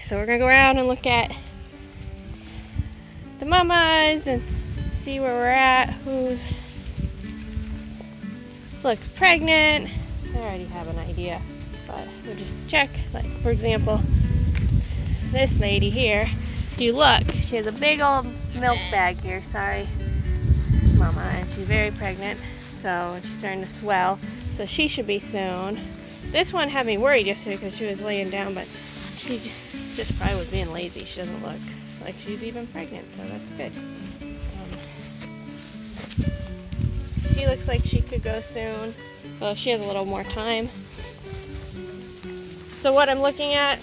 So we're gonna go around and look at the mamas and see where we're at, who's looks pregnant. I already have an idea, but we'll just check. Like, for example, this lady here, if you look, she has a big old milk bag here, sorry mama, and she's very pregnant, so she's starting to swell, so she should be soon. This one had me worried yesterday because she was laying down, but she just probably was being lazy. She doesn't look like she's even pregnant, so that's good. She looks like she could go soon. Well, she has a little more time. So what I'm looking at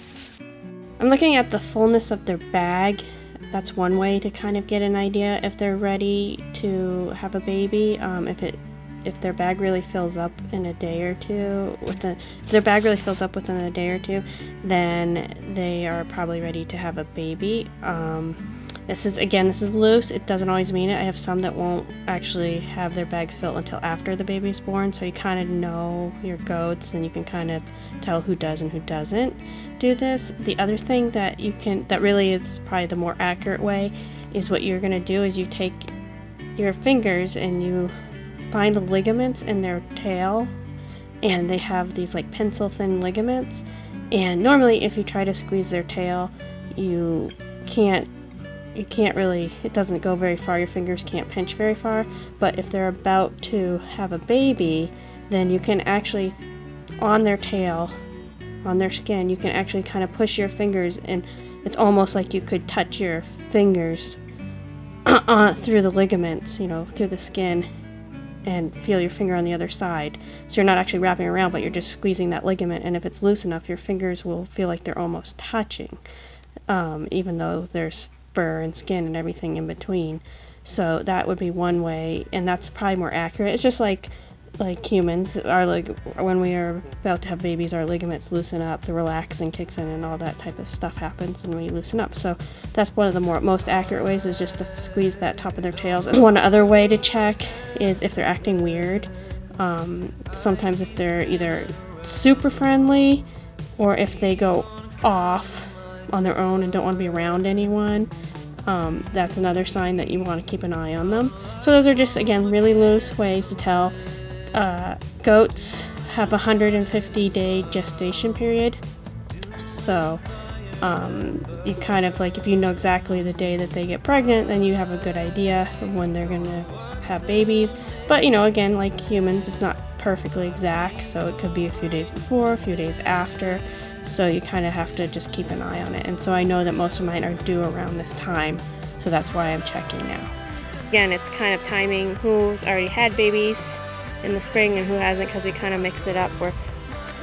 the fullness of their bag. That's one way to kind of get an idea if they're ready to have a baby. If their bag really fills up in a day or two, if their bag really fills up within a day or two, then they are probably ready to have a baby. This is loose. It doesn't always mean it. I have some that won't actually have their bags filled until after the baby's born, so you kind of know your goats and you can kind of tell who does and who doesn't do this. The other thing that you can, that really is probably the more accurate way, is what you're going to do is you take your fingers and you find the ligaments in their tail, and they have these like pencil thin ligaments, and normally if you try to squeeze their tail, you can't really, it doesn't go very far, your fingers can't pinch very far. But if they're about to have a baby, then you can actually, on their tail, on their skin, you can actually kind of push your fingers, and it's almost like you could touch your fingers through the ligaments, you know, through the skin, and feel your finger on the other side. So you're not actually wrapping around, but you're just squeezing that ligament, and if it's loose enough, your fingers will feel like they're almost touching, even though there's fur and skin and everything in between. So that would be one way, and that's probably more accurate. It's just like humans, when we are about to have babies, our ligaments loosen up, the relaxing kicks in, and all that type of stuff happens, and we loosen up. So that's one of the most accurate ways, is just to squeeze that top of their tails. And one other way to check is if they're acting weird. Sometimes if they're either super friendly, or if they go off on their own and don't want to be around anyone, that's another sign that you want to keep an eye on them. So those are just, again, really loose ways to tell. Goats have a 150-day gestation period, so you kind of, like, if you know exactly the day that they get pregnant, then you have a good idea of when they're going to have babies. But, you know, again, like humans, it's not perfectly exact, so it could be a few days before, a few days after, so you kind of have to just keep an eye on it. And so I know that most of mine are due around this time, so that's why I'm checking now. Again, it's kind of timing who's already had babies in the spring and who hasn't, because we kind of mix it up where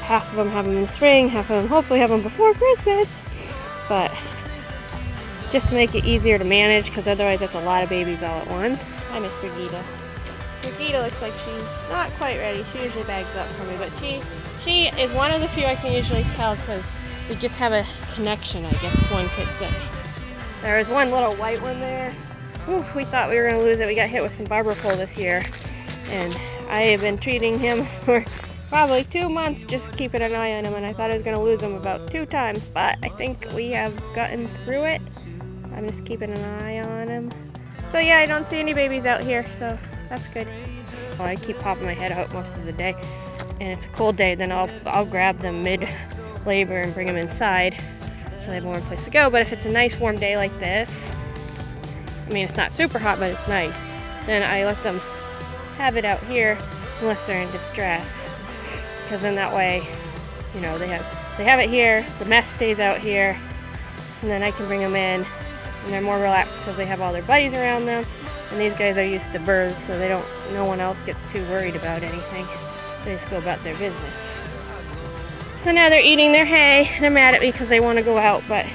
half of them have them in the spring, half of them hopefully have them before Christmas, but just to make it easier to manage, because otherwise that's a lot of babies all at once. I miss Brigitte. Brigitte looks like she's not quite ready. She usually bags up for me, but she is one of the few I can usually tell, because we just have a connection, I guess one could say. There was one little white one there. Oof, we thought we were going to lose it. We got hit with some barber pole this year, and I have been treating him for probably 2 months, just keeping an eye on him, and I thought I was going to lose him about 2 times, but I think we have gotten through it. I'm just keeping an eye on him. So yeah, I don't see any babies out here, so that's good. Well, I keep popping my head out most of the day, and it's a cold day, then I'll grab them mid-labor and bring them inside so they have a warm place to go. But if it's a nice warm day like this, I mean, it's not super hot, but it's nice, then I let them have it out here unless they're in distress, because then that way, you know, they have it here, the mess stays out here, and then I can bring them in, and they're more relaxed because they have all their buddies around them, and these guys are used to births, so they don't, no one else gets too worried about anything. They just go about their business. So now they're eating their hay. They're mad at me because they want to go out, but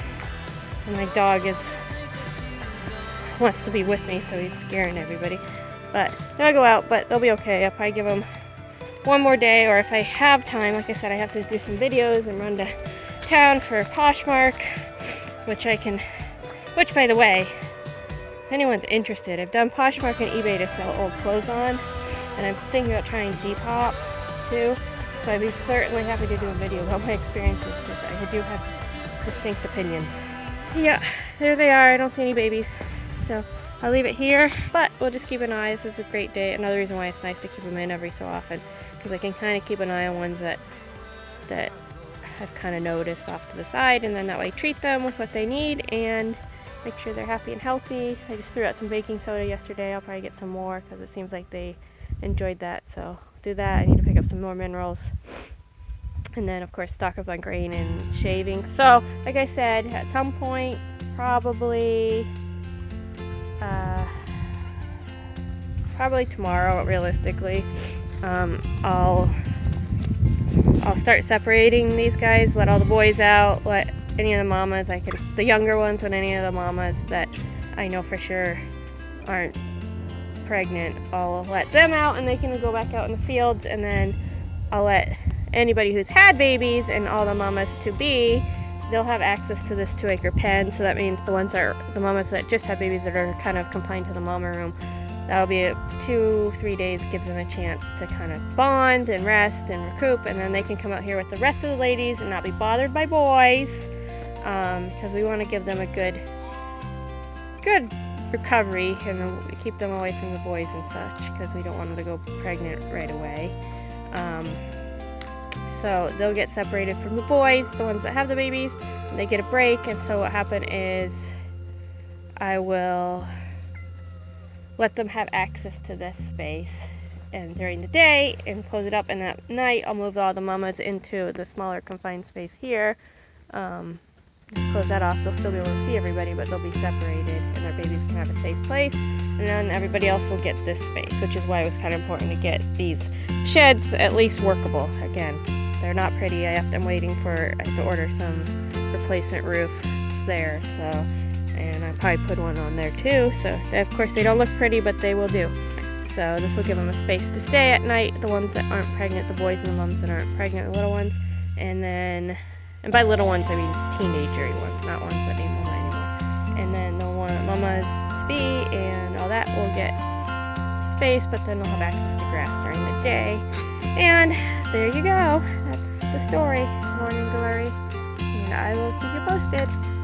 my dog wants to be with me, so he's scaring everybody. But now I go out, but they'll be okay. I'll probably give them 1 more day, or if I have time, like I said, I have to do some videos and run to town for Poshmark, which by the way, if anyone's interested, I've done Poshmark and eBay to sell old clothes on, and I'm thinking about trying Depop too, so I'd be certainly happy to do a video about my experiences, because I do have distinct opinions. Yeah, there they are. I don't see any babies, so I'll leave it here, but we'll just keep an eye. This is a great day. Another reason why it's nice to keep them in every so often, because I can kind of keep an eye on ones that I've kind of noticed off to the side, and then that way treat them with what they need and make sure they're happy and healthy. I just threw out some baking soda yesterday. I'll probably get some more because it seems like they enjoyed that, so I'll do that. I need to pick up some more minerals. And then, of course, stock up on grain and shaving. So, like I said, at some point, probably tomorrow, realistically, I'll start separating these guys, let all the boys out, let any of the mamas, the younger ones and any of the mamas that I know for sure aren't pregnant, I'll let them out and they can go back out in the fields, and then I'll let anybody who's had babies and all the mamas to be, they'll have access to this 2-acre pen. So that means the mamas that just have babies that are kind of confined to the mama room, that'll be 2-3 days, gives them a chance to kind of bond and rest and recoup, and then they can come out here with the rest of the ladies and not be bothered by boys, because we want to give them a good recovery and keep them away from the boys and such, because we don't want them to go pregnant right away. So they'll get separated from the boys, the ones that have the babies, and they get a break. And so what happened is I will let them have access to this space and during the day and close it up, and at night I'll move all the mamas into the smaller confined space here. Just close that off. They'll still be able to see everybody, but they'll be separated and their babies can have a safe place, and then everybody else will get this space, which is why it was kind of important to get these sheds at least workable. Again, they're not pretty. I'm waiting for, I have to order some replacement roof. It's there, so, and I probably put one on there too, so of course they don't look pretty, but they will do. So this will give them a space to stay at night, the ones that aren't pregnant, the boys and the moms that aren't pregnant, the little ones, and then, and by little ones I mean teenager ones, not ones that need more anymore. And then the one mamas to be and all that will get space, but then they'll have access to grass during the day. And there you go. That's the story, Morning Glory. And I will keep you posted.